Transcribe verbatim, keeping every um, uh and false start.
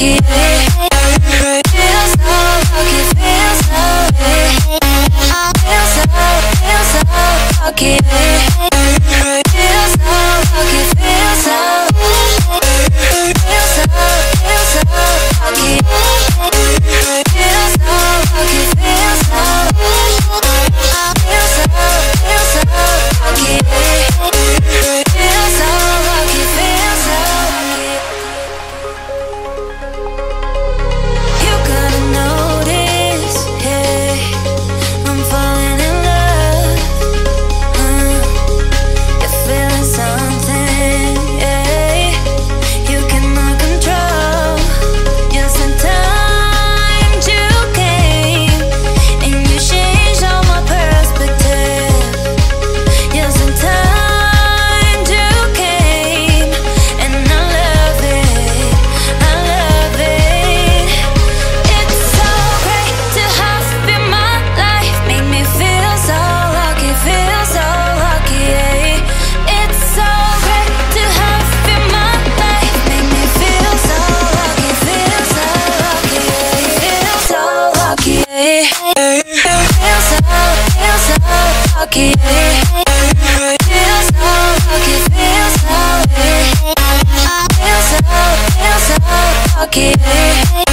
lucky. Lucky, feel so lucky, feel so lucky, feel so, feel so lucky.